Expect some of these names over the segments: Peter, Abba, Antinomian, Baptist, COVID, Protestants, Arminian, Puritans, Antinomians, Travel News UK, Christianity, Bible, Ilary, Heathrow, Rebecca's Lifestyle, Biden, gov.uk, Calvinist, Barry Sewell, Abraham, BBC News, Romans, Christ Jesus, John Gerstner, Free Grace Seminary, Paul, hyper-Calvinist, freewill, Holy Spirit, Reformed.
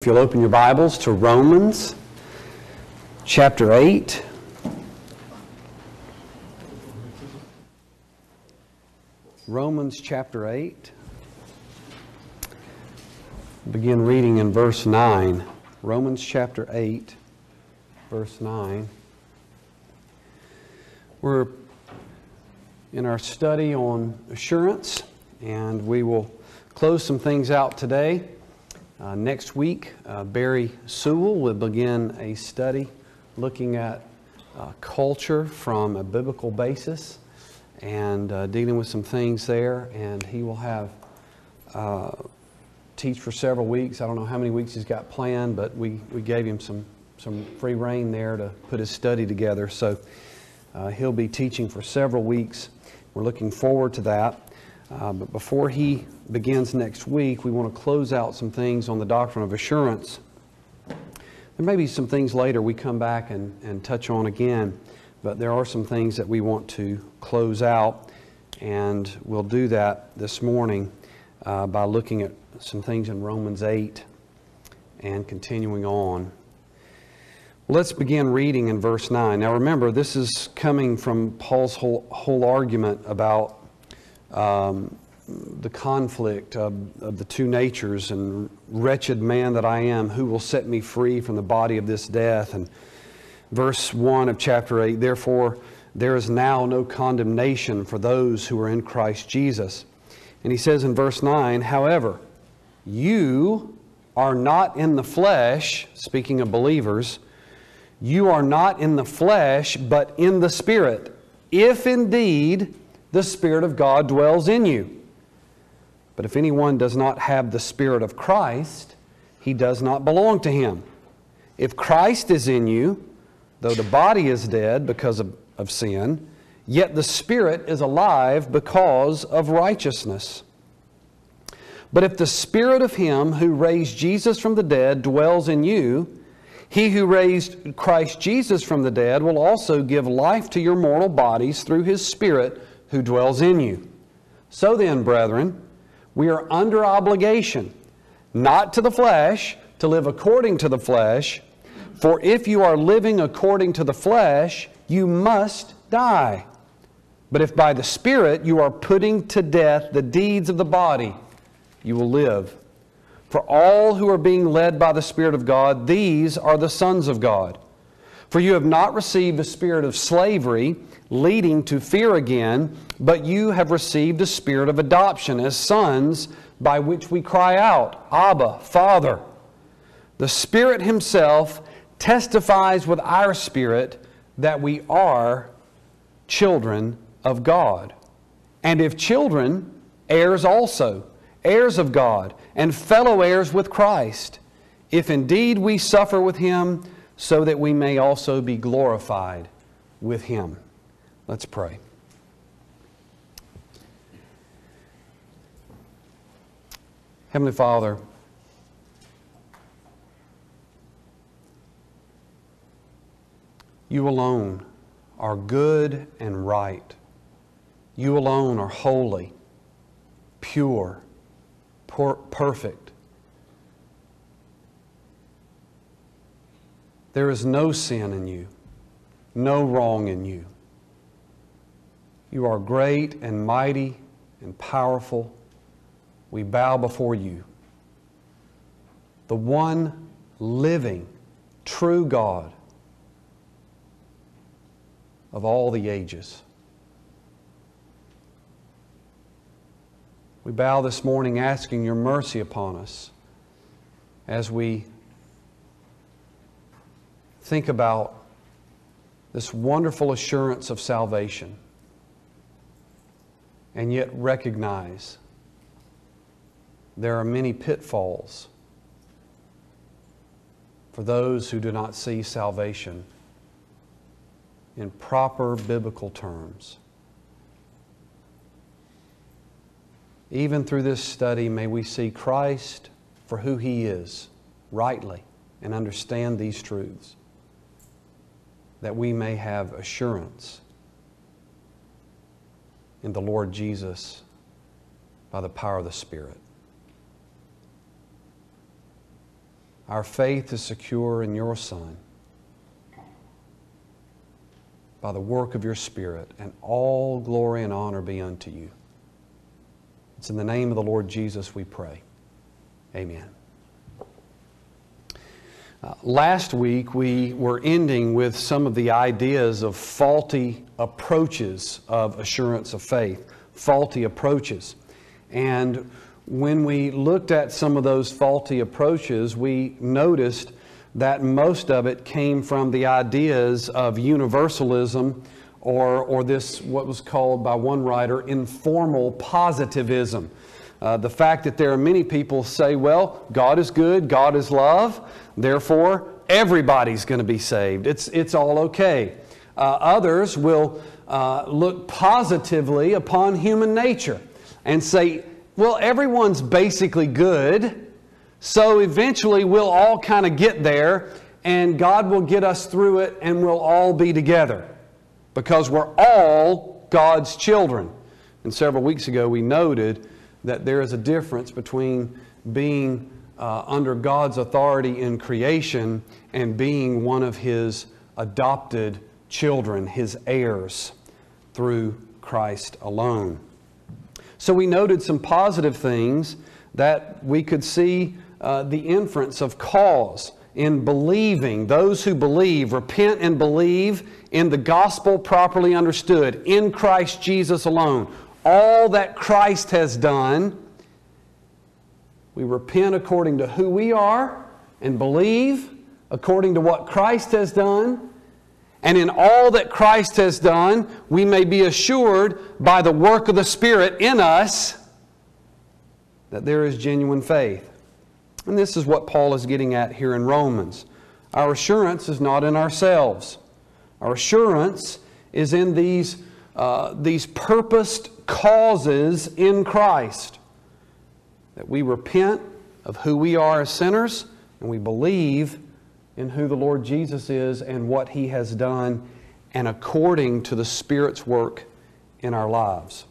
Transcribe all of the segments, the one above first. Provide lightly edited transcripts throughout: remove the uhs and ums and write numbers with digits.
If you'll open your Bibles to Romans chapter 8. Romans chapter 8. Begin reading in verse 9. Romans chapter 8, verse 9. We're in our study on assurance, and we will close some things out today. Next week, Barry Sewell will begin a study looking at culture from a biblical basis and dealing with some things there. And he will have teach for several weeks. I don't know how many weeks he's got planned, but we gave him some free rein there to put his study together. So he'll be teaching for several weeks. We're looking forward to that. But before he begins next week, we want to close out some things on the doctrine of assurance. There may be some things later we come back and touch on again, but there are some things that we want to close out, and we'll do that this morning by looking at some things in Romans 8 and continuing on. Let's begin reading in verse 9. Now remember, this is coming from Paul's whole argument about the conflict of the two natures, and wretched man that I am, who will set me free from the body of this death? And verse 1 of chapter 8, therefore there is now no condemnation for those who are in Christ Jesus. And he says in verse 9, however, you are not in the flesh, speaking of believers, you are not in the flesh, but in the Spirit, if indeed the Spirit of God dwells in you. But if anyone does not have the Spirit of Christ, he does not belong to him. If Christ is in you, though the body is dead because of sin, yet the Spirit is alive because of righteousness. But if the Spirit of him who raised Jesus from the dead dwells in you, he who raised Christ Jesus from the dead will also give life to your mortal bodies through his Spirit who dwells in you. So then, brethren, we are under obligation, not to the flesh, to live according to the flesh, for if you are living according to the flesh, you must die. But if by the Spirit you are putting to death the deeds of the body, you will live. For all who are being led by the Spirit of God, these are the sons of God. For you have not received a spirit of slavery, leading to fear again, but you have received a spirit of adoption as sons, by which we cry out, Abba, Father. The Spirit himself testifies with our spirit that we are children of God. And if children, heirs also, heirs of God, and fellow heirs with Christ, if indeed we suffer with him, so that we may also be glorified with him. Let's pray. Heavenly Father, you alone are good and right. You alone are holy, pure, perfect. There is no sin in you, no wrong in you. You are great and mighty and powerful. We bow before you, the one living, true God of all the ages. We bow this morning asking your mercy upon us as we think about this wonderful assurance of salvation, and yet recognize there are many pitfalls for those who do not see salvation in proper biblical terms. Even through this study, may we see Christ for who he is, rightly, and understand these truths, that we may have assurance in the Lord Jesus by the power of the Spirit. Our faith is secure in your Son by the work of your Spirit, and all glory and honor be unto you. It's in the name of the Lord Jesus we pray. Amen. Last week we were ending with some of the ideas of faulty approaches of assurance of faith, faulty approaches. And when we looked at some of those faulty approaches, we noticed that most of it came from the ideas of universalism, or this, what was called by one writer, informal positivism. The fact that there are many people say, well, God is good, God is love, therefore everybody's going to be saved. It's all okay. Others will look positively upon human nature and say, well, everyone's basically good, so eventually we'll all kind of get there, and God will get us through it, and we'll all be together because we're all God's children. And several weeks ago we noted that there is a difference between being under God's authority in creation and being one of His adopted children, His heirs, through Christ alone. So we noted some positive things that we could see the inference of cause in believing. Those who believe, repent and believe in the gospel properly understood, in Christ Jesus alone. All that Christ has done, we repent according to who we are and believe according to what Christ has done. And in all that Christ has done, we may be assured by the work of the Spirit in us that there is genuine faith. And this is what Paul is getting at here in Romans. Our assurance is not in ourselves. Our assurance is in these purposed causes in Christ, that we repent of who we are as sinners, and we believe in who the Lord Jesus is and what He has done, and according to the Spirit's work in our lives.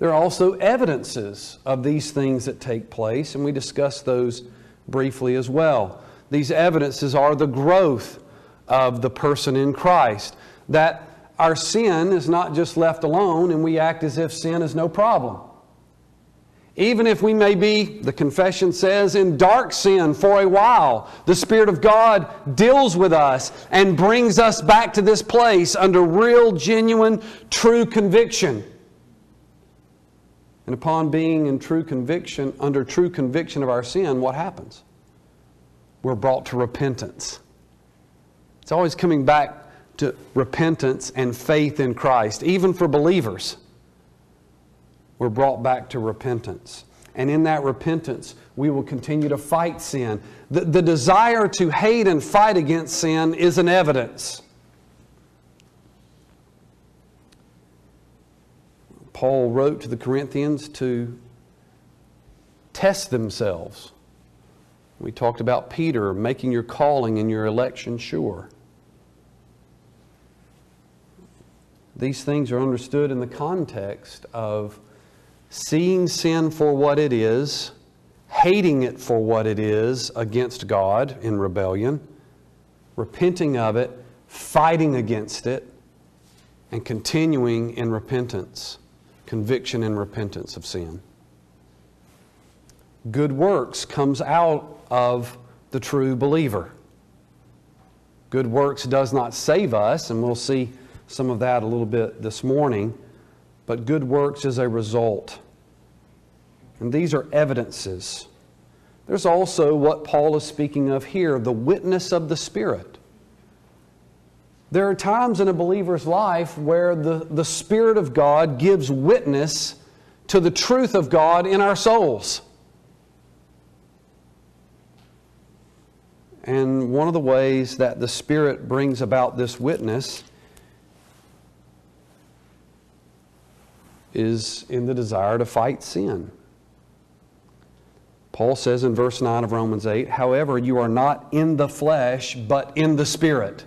There are also evidences of these things that take place, and we discussed those briefly as well. These evidences are the growth of the person in Christ, that our sin is not just left alone and we act as if sin is no problem. Even if we may be, the confession says, in dark sin for a while, the Spirit of God deals with us and brings us back to this place under real, genuine, true conviction. And upon being in true conviction, under true conviction of our sin, what happens? We're brought to repentance. It's always coming back to repentance and faith in Christ, even for believers. We're brought back to repentance. And in that repentance, we will continue to fight sin. The desire to hate and fight against sin is an evidence. Paul wrote to the Corinthians to test themselves. We talked about Peter making your calling and your election sure. These things are understood in the context of seeing sin for what it is, hating it for what it is against God in rebellion, repenting of it, fighting against it, and continuing in repentance, conviction and repentance of sin. Good works comes out of the true believer. Good works does not save us, and we'll see some of that a little bit this morning. But good works is a result. And these are evidences. There's also what Paul is speaking of here, the witness of the Spirit. There are times in a believer's life where the Spirit of God gives witness to the truth of God in our souls. And one of the ways that the Spirit brings about this witness is in the desire to fight sin. Paul says in verse 9 of Romans 8, however, you are not in the flesh, but in the Spirit.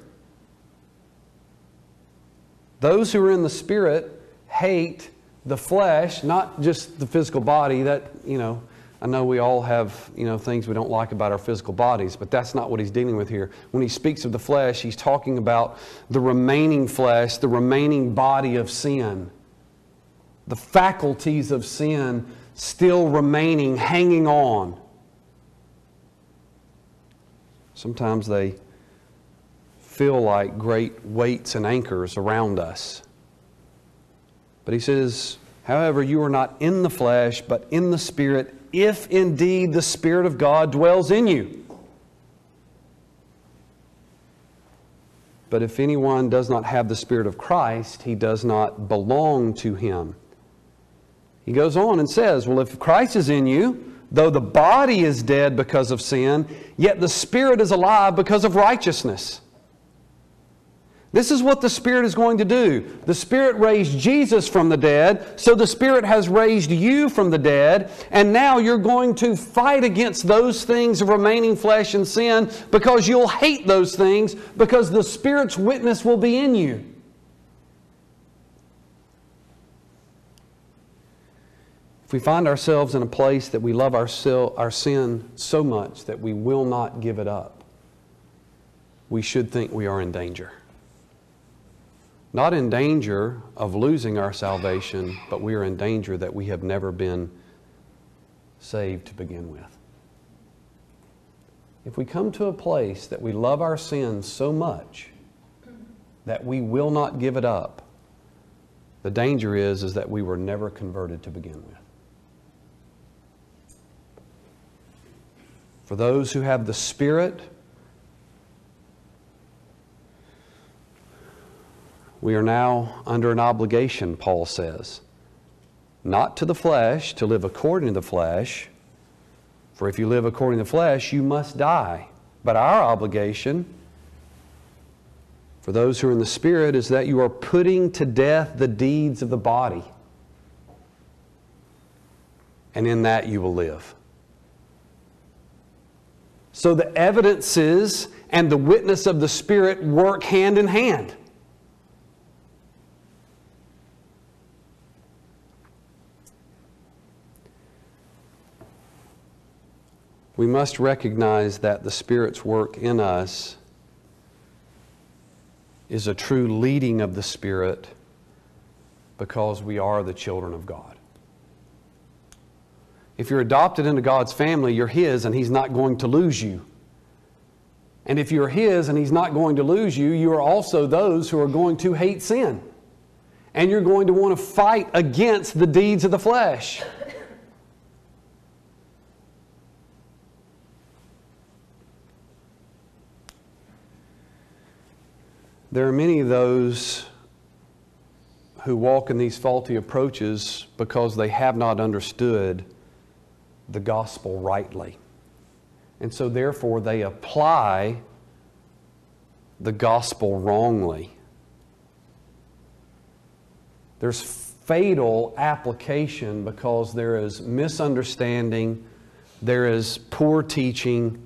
Those who are in the Spirit hate the flesh, not just the physical body. That, you know, I know we all have, things we don't like about our physical bodies, but that's not what he's dealing with here. When he speaks of the flesh, he's talking about the remaining flesh, the remaining body of sin. The faculties of sin still remaining, hanging on. Sometimes they feel like great weights and anchors around us. But he says, however, you are not in the flesh, but in the Spirit, if indeed the Spirit of God dwells in you. But if anyone does not have the Spirit of Christ, he does not belong to him. He goes on and says, well, if Christ is in you, though the body is dead because of sin, yet the Spirit is alive because of righteousness. This is what the Spirit is going to do. The Spirit raised Jesus from the dead, so the Spirit has raised you from the dead, and now you're going to fight against those things of remaining flesh and sin because you'll hate those things because the Spirit's witness will be in you. If we find ourselves in a place that we love our sin so much that we will not give it up, we should think we are in danger. Not in danger of losing our salvation, but we are in danger that we have never been saved to begin with. If we come to a place that we love our sin so much that we will not give it up, the danger is that we were never converted to begin with. For those who have the Spirit, we are now under an obligation, Paul says, not to the flesh, to live according to the flesh. For if you live according to the flesh, you must die. But our obligation for those who are in the Spirit is that you are putting to death the deeds of the body. And in that you will live. So the evidences and the witness of the Spirit work hand in hand. We must recognize that the Spirit's work in us is a true leading of the Spirit because we are the children of God. If you're adopted into God's family, you're His and He's not going to lose you. And if you're His and He's not going to lose you, you are also those who are going to hate sin. And you're going to want to fight against the deeds of the flesh. There are many of those who walk in these faulty approaches because they have not understood the gospel rightly. And so therefore they apply the gospel wrongly. There's fatal application because there is misunderstanding, there is poor teaching.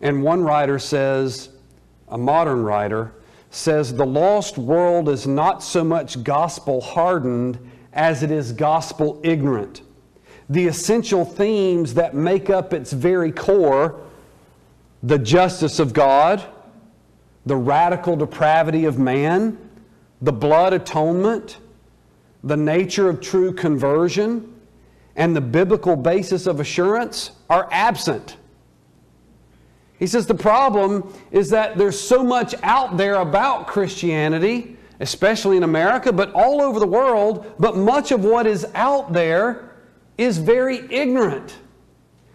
And one writer says, a modern writer says, the lost world is not so much gospel hardened as it is gospel ignorant. The essential themes that make up its very core, the justice of God, the radical depravity of man, the blood atonement, the nature of true conversion, and the biblical basis of assurance are absent. He says the problem is that there's so much out there about Christianity, especially in America, but all over the world, but much of what is out there is very ignorant.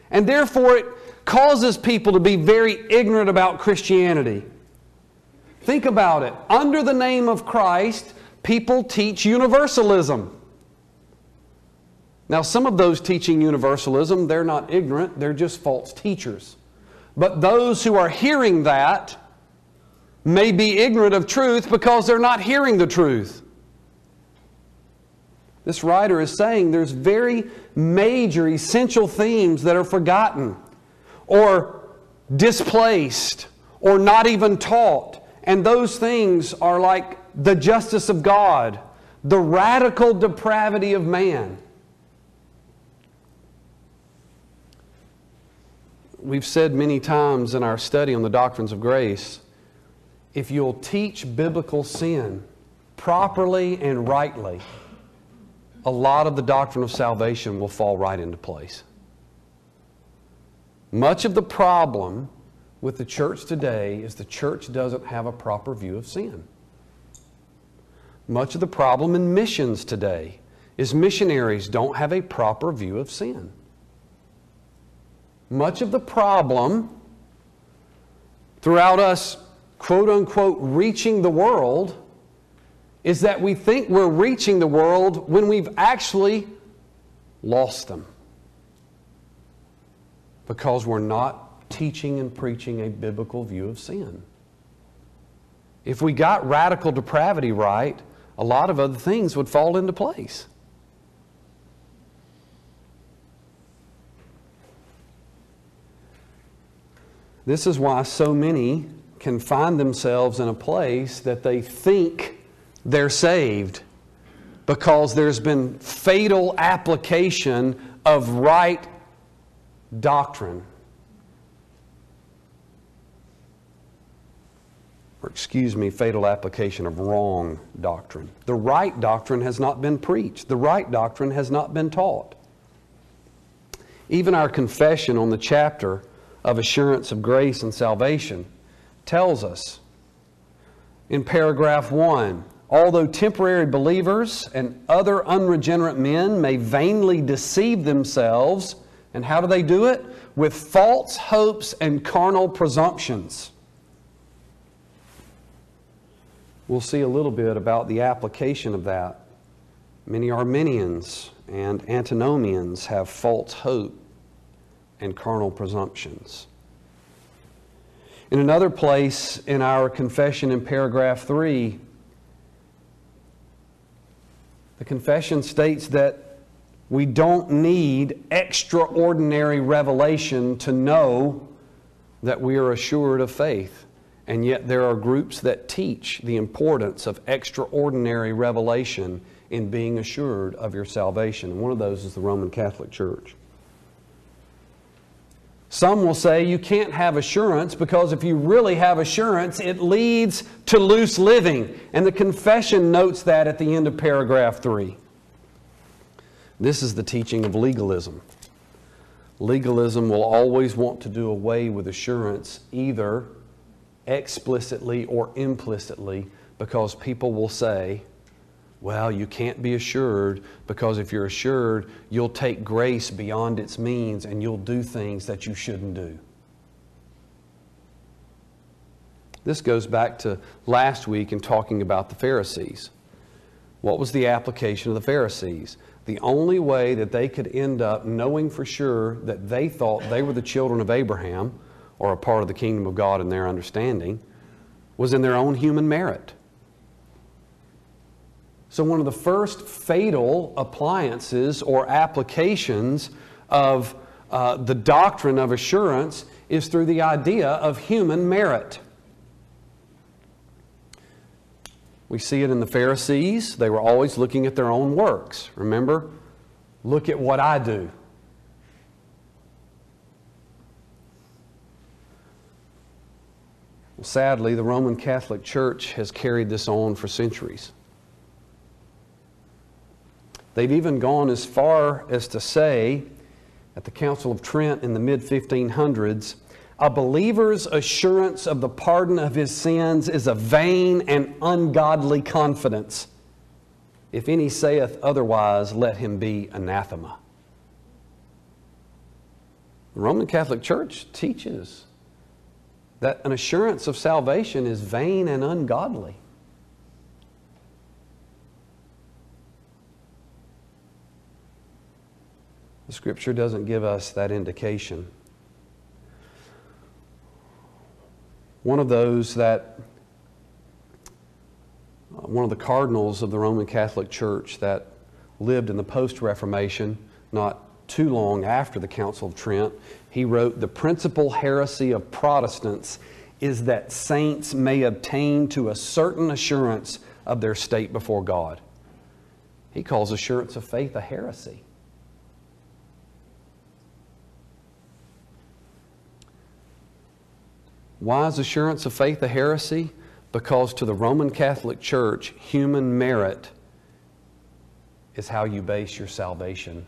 And therefore it causes people to be very ignorant about Christianity. Think about it. Under the name of Christ, people teach universalism. Now, some of those teaching universalism, they're not ignorant, they're just false teachers. But those who are hearing that may be ignorant of truth because they're not hearing the truth. This writer is saying there's very major essential themes that are forgotten or displaced or not even taught. And those things are like the justice of God, the radical depravity of man. we've said many times in our study on the doctrines of grace, if you'll teach biblical sin properly and rightly, a lot of the doctrine of salvation will fall right into place. Much of the problem with the church today is the church doesn't have a proper view of sin. Much of the problem in missions today is missionaries don't have a proper view of sin. Much of the problem throughout us, quote unquote, reaching the world is that we think we're reaching the world when we've actually lost them, because we're not teaching and preaching a biblical view of sin. If we got radical depravity right, a lot of other things would fall into place. This is why so many can find themselves in a place that they think they're saved, because there's been fatal application of right doctrine. Or excuse me, fatal application of wrong doctrine. The right doctrine has not been preached. The right doctrine has not been taught. Even our confession on the chapter of assurance of grace and salvation tells us in paragraph 1, although temporary believers and other unregenerate men may vainly deceive themselves, and how do they do it? With false hopes and carnal presumptions. We'll see a little bit about the application of that. Many Arminians and Antinomians have false hope and carnal presumptions. In another place in our confession in paragraph 3, the confession states that we don't need extraordinary revelation to know that we are assured of faith. And yet there are groups that teach the importance of extraordinary revelation in being assured of your salvation. And one of those is the Roman Catholic Church. Some will say you can't have assurance, because if you really have assurance, it leads to loose living. And the confession notes that at the end of paragraph 3. This is the teaching of legalism. Legalism will always want to do away with assurance, either explicitly or implicitly, because people will say, well, you can't be assured, because if you're assured, you'll take grace beyond its means and you'll do things that you shouldn't do. This goes back to last week in talking about the Pharisees. What was the application of the Pharisees? The only way that they could end up knowing for sure that they thought they were the children of Abraham or a part of the kingdom of God in their understanding, was in their own human merit. So one of the first fatal appliances or applications of the doctrine of assurance is through the idea of human merit. We see it in the Pharisees. They were always looking at their own works. Remember, look at what I do. Sadly, the Roman Catholic Church has carried this on for centuries. They've even gone as far as to say, at the Council of Trent in the mid-1500s, a believer's assurance of the pardon of his sins is a vain and ungodly confidence. If any saith otherwise, let him be anathema. The Roman Catholic Church teaches that an assurance of salvation is vain and ungodly. The Scripture doesn't give us that indication. One of those that, one of the cardinals of the Roman Catholic Church that lived in the post-Reformation, not too long after the Council of Trent, he wrote, "The principal heresy of Protestants is that saints may obtain to a certain assurance of their state before God." He calls assurance of faith a heresy. Why is assurance of faith a heresy? Because to the Roman Catholic Church, human merit is how you base your salvation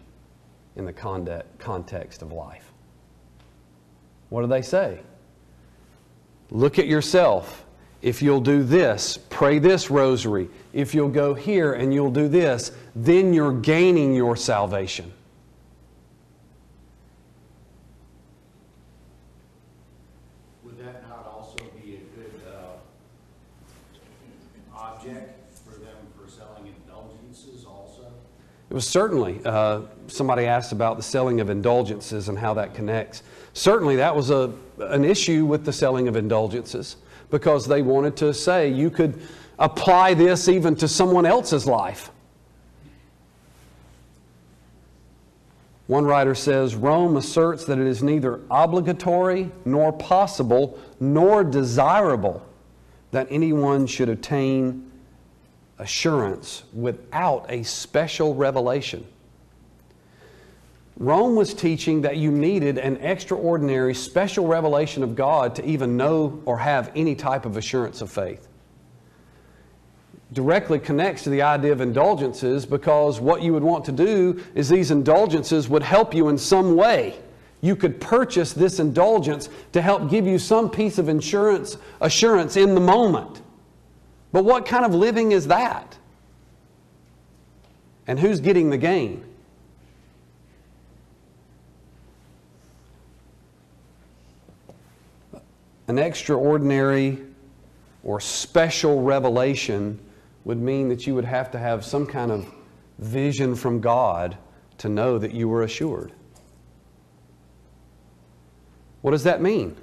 in the context of life. What do they say? Look at yourself. If you'll do this, pray this rosary. If you'll go here and you'll do this, then you're gaining your salvation. Would that not also be a good object for them for selling indulgences also? It was certainly. Somebody asked about the selling of indulgences and how that connects. Certainly that was an issue with the selling of indulgences, because they wanted to say you could apply this even to someone else's life. One writer says, Rome asserts that it is neither obligatory nor possible nor desirable that anyone should attain assurance without a special revelation. Rome was teaching that you needed an extraordinary special revelation of God to even know or have any type of assurance of faith. Directly connects to the idea of indulgences, because what you would want to do is these indulgences would help you in some way. You could purchase this indulgence to help give you some piece of assurance in the moment. But what kind of living is that? And who's getting the gain? An extraordinary or special revelation would mean that you would have to have some kind of vision from God to know that you were assured. What does that mean?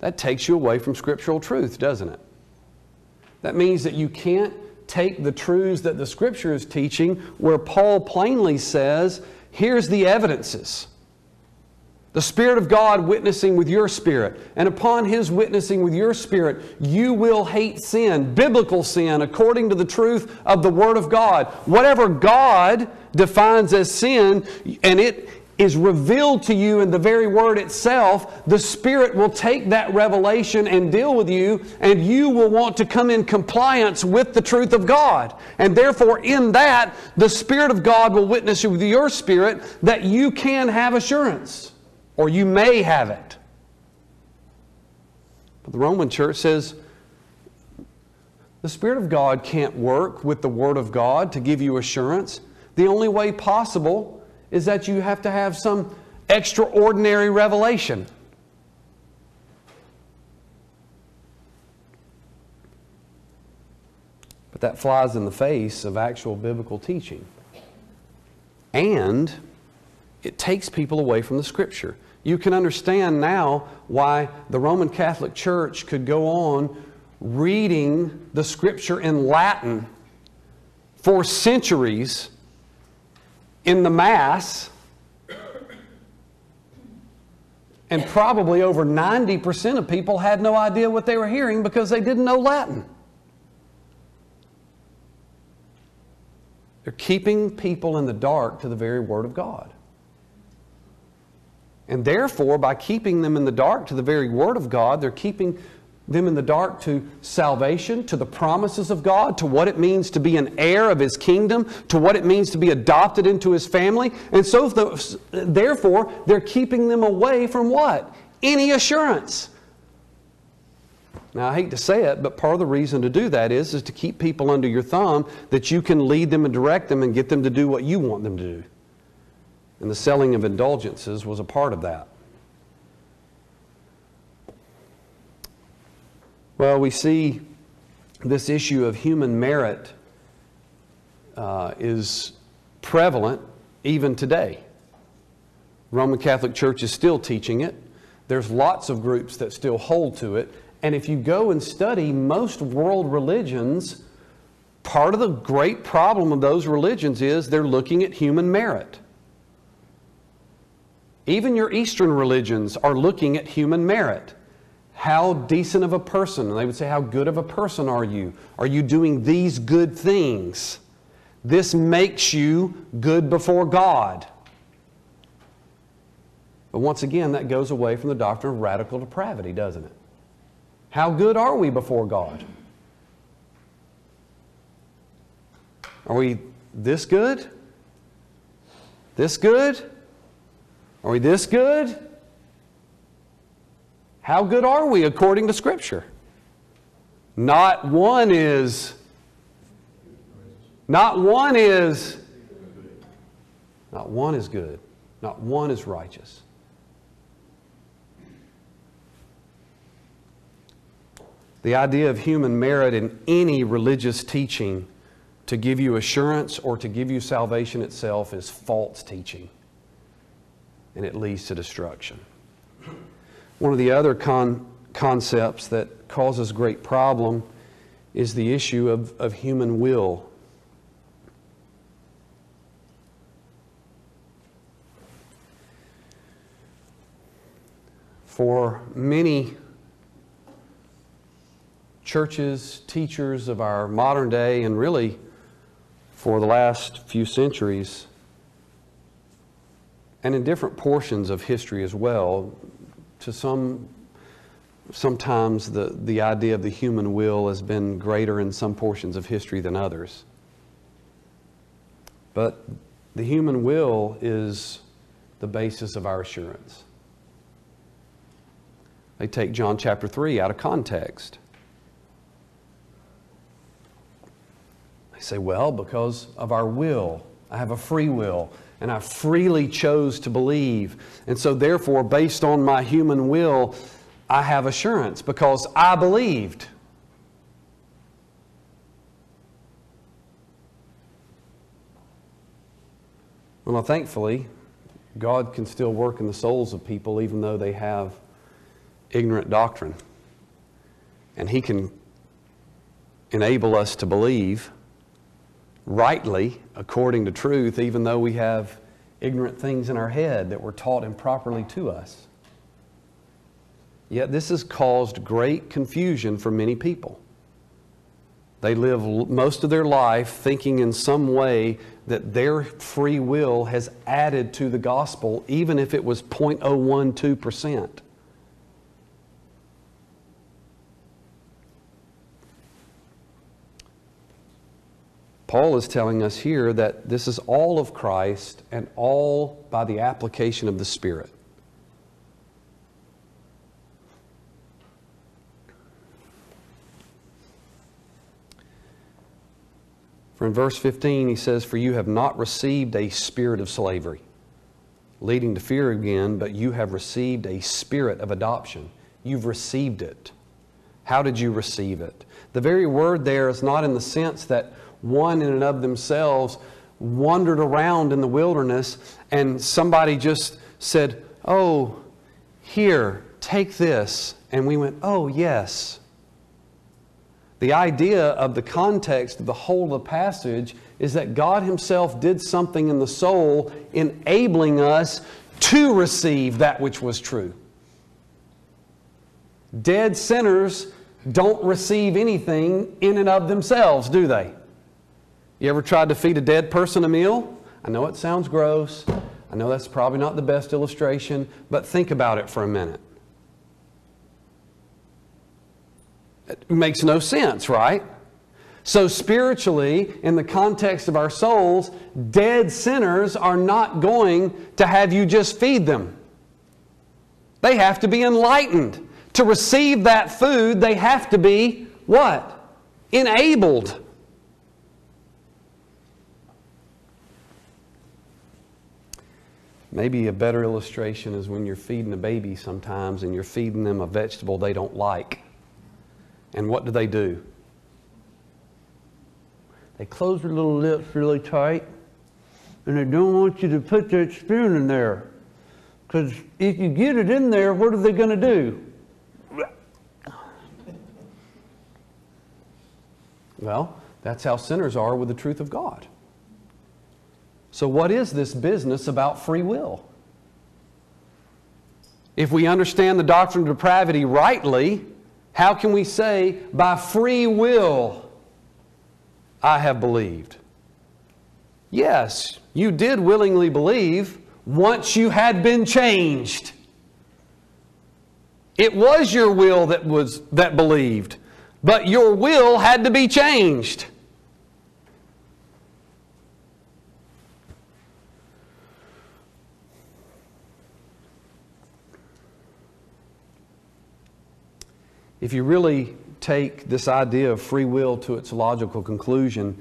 That takes you away from scriptural truth, doesn't it? That means that you can't take the truths that the Scripture is teaching, where Paul plainly says, here's the evidences. The Spirit of God witnessing with your spirit, and upon His witnessing with your spirit, you will hate sin, biblical sin, according to the truth of the Word of God. Whatever God defines as sin, and it is revealed to you in the very Word itself, the Spirit will take that revelation and deal with you, and you will want to come in compliance with the truth of God. And therefore, in that, the Spirit of God will witness with your spirit that you can have assurance. Or you may have it. But the Roman church says the Spirit of God can't work with the Word of God to give you assurance. The only way possible is that you have to have some extraordinary revelation. But that flies in the face of actual biblical teaching. And it takes people away from the Scripture. You can understand now why the Roman Catholic Church could go on reading the Scripture in Latin for centuries in the Mass, and probably over 90% of people had no idea what they were hearing because they didn't know Latin. They're keeping people in the dark to the very Word of God. And therefore, by keeping them in the dark to the very Word of God, they're keeping them in the dark to salvation, to the promises of God, to what it means to be an heir of His kingdom, to what it means to be adopted into His family. And so, therefore, they're keeping them away from what? Any assurance. Now, I hate to say it, but part of the reason to do that is to keep people under your thumb, that you can lead them and direct them and get them to do what you want them to do. And the selling of indulgences was a part of that. Well, we see this issue of human merit is prevalent even today. The Roman Catholic Church is still teaching it. There's lots of groups that still hold to it. And if you go and study most world religions, part of the great problem of those religions is they're looking at human merit. Even your Eastern religions are looking at human merit. How decent of a person, and they would say, how good of a person are you? Are you doing these good things? This makes you good before God. But once again, that goes away from the doctrine of radical depravity, doesn't it? How good are we before God? Are we this good? This good? Are we this good? How good are we according to Scripture? Not one is good. Not one is righteous. The idea of human merit in any religious teaching to give you assurance or to give you salvation itself is false teaching, and it leads to destruction. One of the other concepts that causes great problem is the issue of human will. For many churches, teachers of our modern day, and really for the last few centuries, and in different portions of history as well, to sometimes the idea of the human will has been greater in some portions of history than others. But the human will is the basis of our assurance. They take John chapter 3 out of context. They say, well, because of our will, I have a free will, and I freely chose to believe. And so therefore, based on my human will, I have assurance because I believed. Well, thankfully, God can still work in the souls of people even though they have ignorant doctrine. And He can enable us to believe rightly, according to truth, even though we have ignorant things in our head that were taught improperly to us. Yet this has caused great confusion for many people. They live most of their life thinking in some way that their free will has added to the gospel, even if it was 0.012%. Paul is telling us here that this is all of Christ and all by the application of the Spirit. For in verse 15 he says, "For you have not received a spirit of slavery, leading to fear again, but you have received a spirit of adoption." You've received it. How did you receive it? The very word there is not in the sense that one in and of themselves wandered around in the wilderness and somebody just said, "Oh, here, take this." And we went, "Oh, yes." The idea of the context of the whole of the passage is that God Himself did something in the soul enabling us to receive that which was true. Dead sinners don't receive anything in and of themselves, do they? You ever tried to feed a dead person a meal? I know it sounds gross. I know that's probably not the best illustration, but think about it for a minute. It makes no sense, right? So spiritually, in the context of our souls, dead sinners are not going to have you just feed them. They have to be enlightened. To receive that food, they have to be what? Enabled. Maybe a better illustration is when you're feeding a baby sometimes and you're feeding them a vegetable they don't like. And what do? They close their little lips really tight and they don't want you to put that spoon in there. Because if you get it in there, what are they going to do? Well, that's how sinners are with the truth of God. So what is this business about free will? If we understand the doctrine of depravity rightly, how can we say, by free will, I have believed? Yes, you did willingly believe once you had been changed. It was your will that believed, but your will had to be changed. If you really take this idea of free will to its logical conclusion,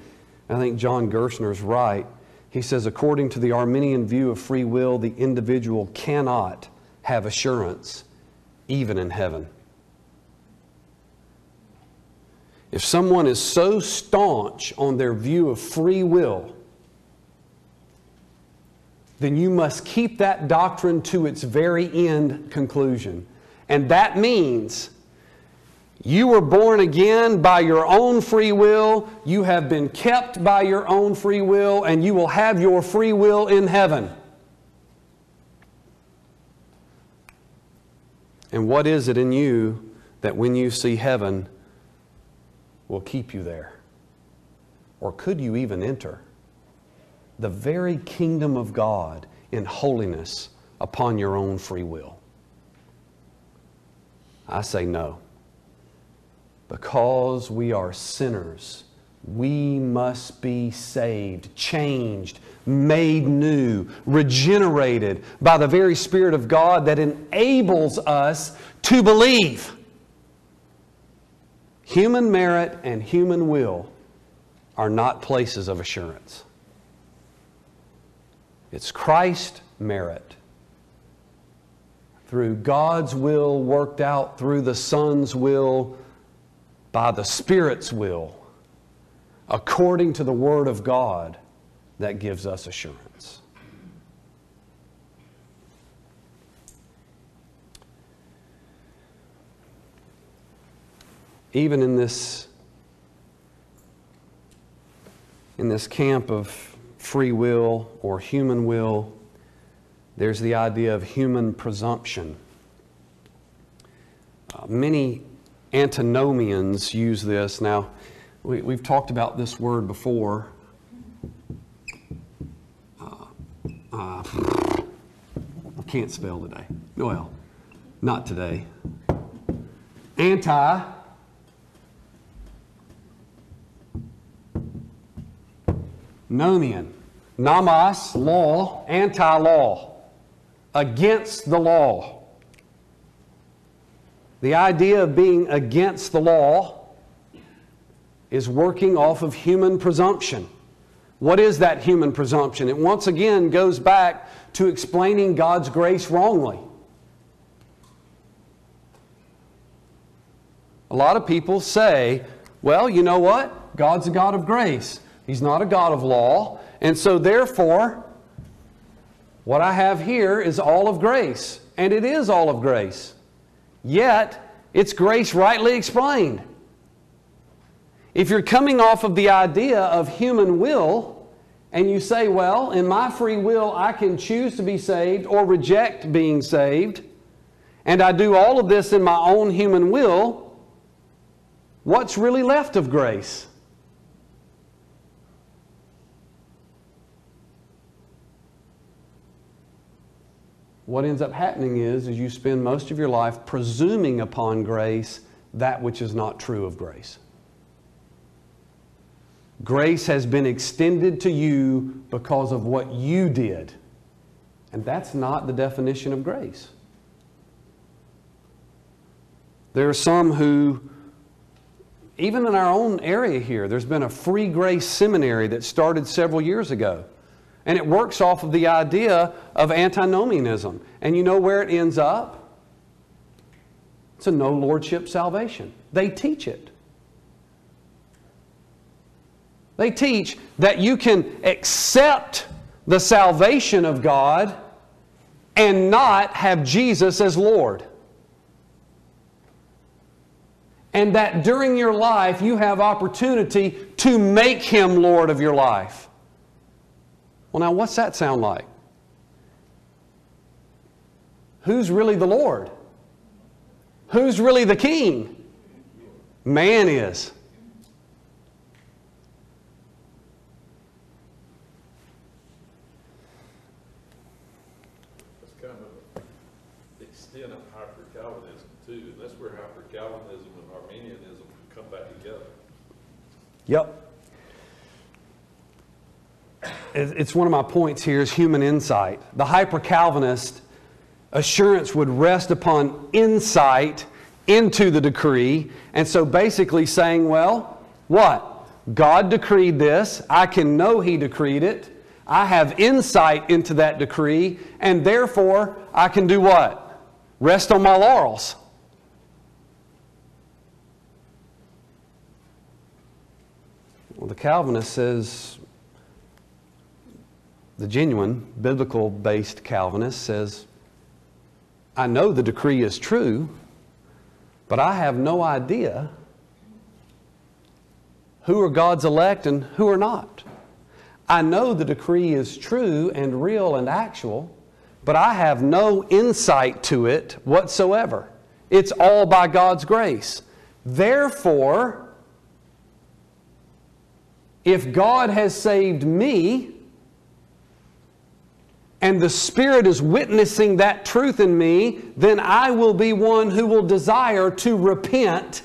I think John Gerstner is right. He says, according to the Arminian view of free will, the individual cannot have assurance, even in heaven. If someone is so staunch on their view of free will, then you must keep that doctrine to its very end conclusion. And that means you were born again by your own free will, you have been kept by your own free will, and you will have your free will in heaven. And what is it in you that when you see heaven will keep you there? Or could you even enter the very kingdom of God in holiness upon your own free will? I say no. Because we are sinners, we must be saved, changed, made new, regenerated by the very Spirit of God that enables us to believe. Human merit and human will are not places of assurance. It's Christ's merit through God's will worked out through the Son's will by the Spirit's will, according to the Word of God, that gives us assurance. Even in this camp of free will or human will, there's the idea of human presumption. Many Antinomians use this. Now, we've talked about this word before. I can't spell today. Well, not today. Antinomian. Namas, law, anti-law. Against the law. The idea of being against the law is working off of human presumption. What is that human presumption? It once again goes back to explaining God's grace wrongly. A lot of people say, well, you know what? God's a God of grace. He's not a God of law. And so therefore, what I have here is all of grace. And it is all of grace. Yet, it's grace rightly explained. If you're coming off of the idea of human will, and you say, well, in my free will, I can choose to be saved or reject being saved, and I do all of this in my own human will, what's really left of grace? What ends up happening is you spend most of your life presuming upon grace that which is not true of grace. Grace has been extended to you because of what you did. And that's not the definition of grace. There are some who, even in our own area here, there's been a Free Grace Seminary that started several years ago. And it works off of the idea of antinomianism. And you know where it ends up? It's a no-lordship salvation. They teach it. They teach that you can accept the salvation of God and not have Jesus as Lord. And that during your life you have opportunity to make Him Lord of your life. Well, now, what's that sound like? Who's really the Lord? Who's really the King? Man is. That's kind of the extent of hyper-Calvinism, too. occur after Calvinism and Arminianism come back together. Yep. It's one of my points here is human insight. The hyper-Calvinist assurance would rest upon insight into the decree. And so basically saying, well, what? God decreed this. I can know He decreed it. I have insight into that decree. And therefore, I can do what? Rest on my laurels. Well, the Calvinist says... The genuine, biblical-based Calvinist says, I know the decree is true, but I have no idea who are God's elect and who are not. I know the decree is true and real and actual, but I have no insight to it whatsoever. It's all by God's grace. Therefore, if God has saved me, and the Spirit is witnessing that truth in me, then I will be one who will desire to repent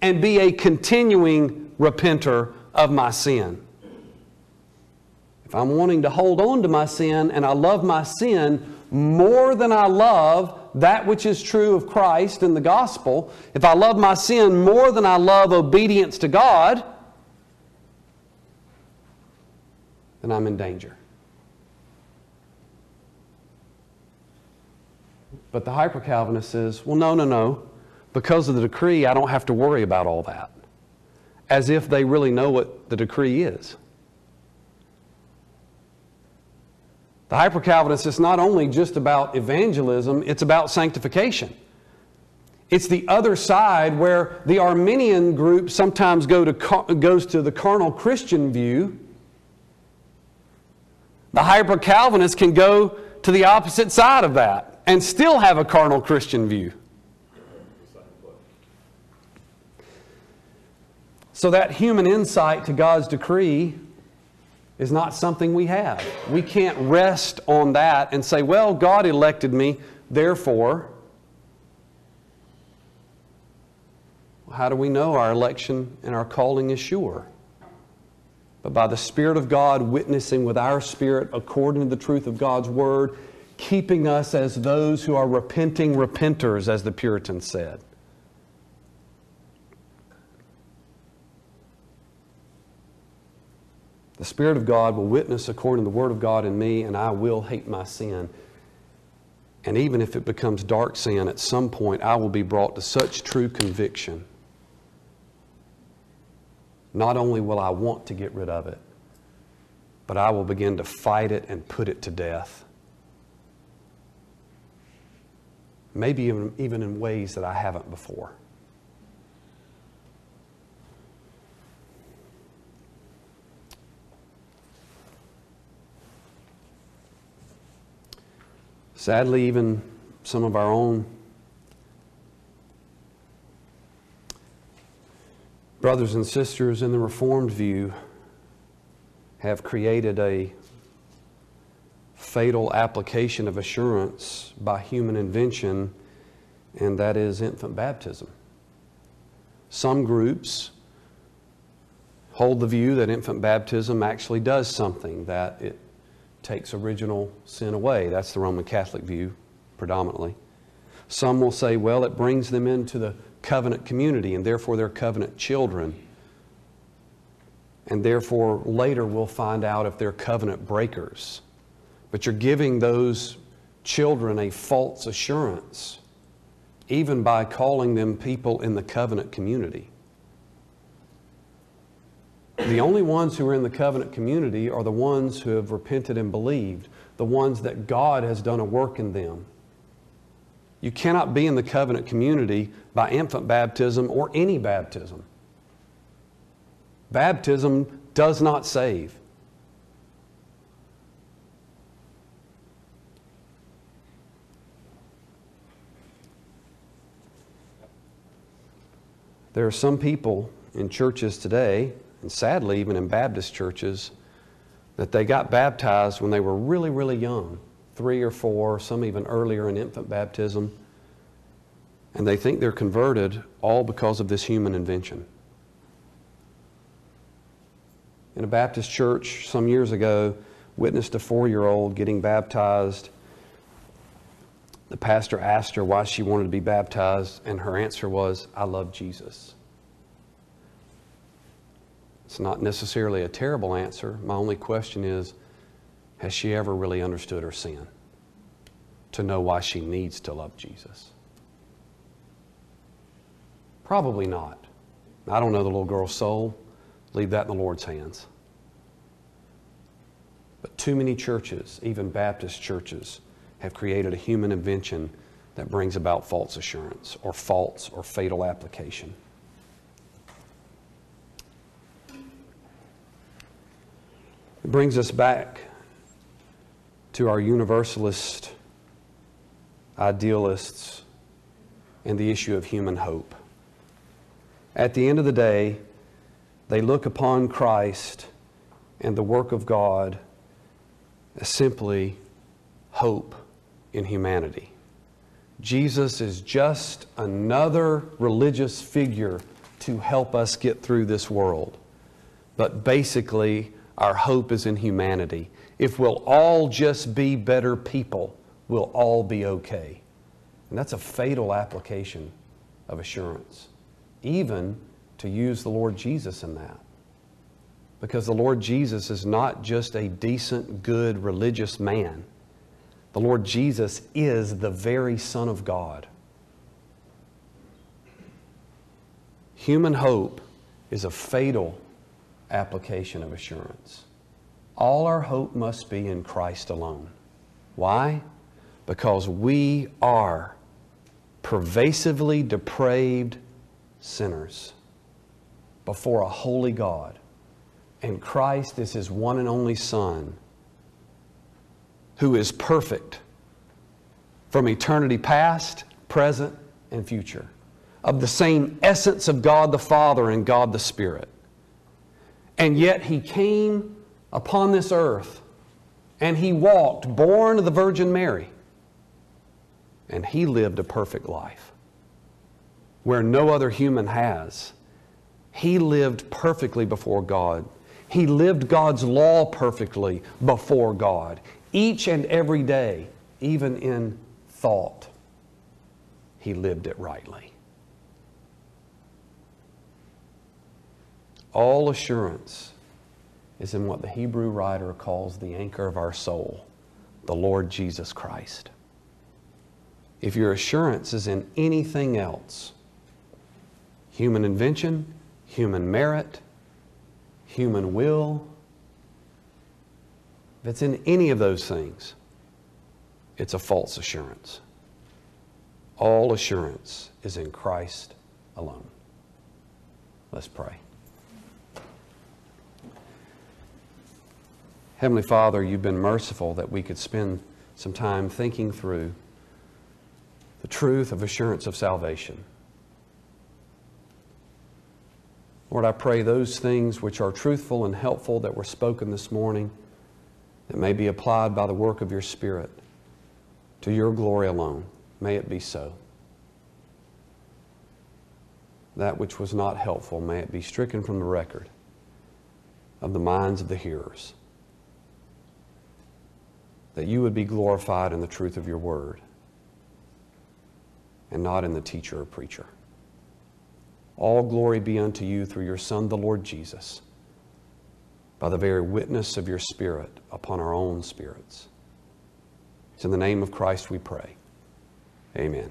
and be a continuing repenter of my sin. If I'm wanting to hold on to my sin and I love my sin more than I love that which is true of Christ and the gospel, if I love my sin more than I love obedience to God, then I'm in danger. But the hyper-Calvinist says, well, no, no, no. Because of the decree, I don't have to worry about all that. As if they really know what the decree is. The hyper-Calvinist is not only just about evangelism, it's about sanctification. It's the other side where the Arminian group sometimes goes to the carnal Christian view. The hyper-Calvinist can go to the opposite side of that and still have a carnal Christian view. So that human insight to God's decree is not something we have. We can't rest on that and say, well, God elected me, therefore. How do we know our election and our calling is sure? But by the Spirit of God witnessing with our spirit according to the truth of God's Word, keeping us as those who are repenting repenters, as the Puritans said. The Spirit of God will witness according to the Word of God in me, and I will hate my sin. And even if it becomes dark sin, at some point I will be brought to such true conviction. Not only will I want to get rid of it, but I will begin to fight it and put it to death. Maybe even in ways that I haven't before. Sadly, even some of our own brothers and sisters in the Reformed view have created a fatal application of assurance by human invention, and that is infant baptism. Some groups hold the view that infant baptism actually does something, that it takes original sin away. That's the Roman Catholic view, predominantly. Some will say, well, it brings them into the covenant community, and therefore they're covenant children. And therefore, later we'll find out if they're covenant breakers. But you're giving those children a false assurance, even by calling them people in the covenant community. The only ones who are in the covenant community are the ones who have repented and believed, the ones that God has done a work in them. You cannot be in the covenant community by infant baptism or any baptism. Baptism does not save. There are some people in churches today, and sadly even in Baptist churches, that they got baptized when they were really, really young, 3 or 4, some even earlier in infant baptism. And they think they're converted all because of this human invention. In a Baptist church some years ago, witnessed a 4-year-old getting baptized. The pastor asked her why she wanted to be baptized, and her answer was, "I love Jesus." It's not necessarily a terrible answer. My only question is, has she ever really understood her sin to know why she needs to love Jesus? Probably not. I don't know the little girl's soul. Leave that in the Lord's hands. But too many churches, even Baptist churches, have created a human invention that brings about false assurance or false or fatal application. It brings us back to our universalist idealists and the issue of human hope. At the end of the day, they look upon Christ and the work of God as simply hope in humanity. Jesus is just another religious figure to help us get through this world. But basically, our hope is in humanity. If we'll all just be better people, we'll all be okay. And that's a fatal application of assurance, even to use the Lord Jesus in that. Because the Lord Jesus is not just a decent, good, religious man. The Lord Jesus is the very Son of God. Human hope is a fatal application of assurance. All our hope must be in Christ alone. Why? Because we are pervasively depraved sinners before a holy God, and Christ is His one and only Son, who is perfect from eternity past, present, and future, of the same essence of God the Father and God the Spirit. And yet He came upon this earth, and He walked, born of the Virgin Mary, and He lived a perfect life where no other human has. He lived perfectly before God. He lived God's law perfectly before God, each and every day, even in thought. He lived it rightly. All assurance is in what the Hebrew writer calls the anchor of our soul, the Lord Jesus Christ. If your assurance is in anything else, human invention, human merit, human will, if it's in any of those things, it's a false assurance. All assurance is in Christ alone. Let's pray. Heavenly Father, You've been merciful that we could spend some time thinking through the truth of assurance of salvation. Lord, I pray those things which are truthful and helpful that were spoken this morning that may be applied by the work of Your Spirit to Your glory alone. May it be so. That which was not helpful, may it be stricken from the record of the minds of the hearers. That You would be glorified in the truth of Your word and not in the teacher or preacher. All glory be unto You through Your Son, the Lord Jesus, by the very witness of Your Spirit upon our own spirits. It's in the name of Christ we pray. Amen.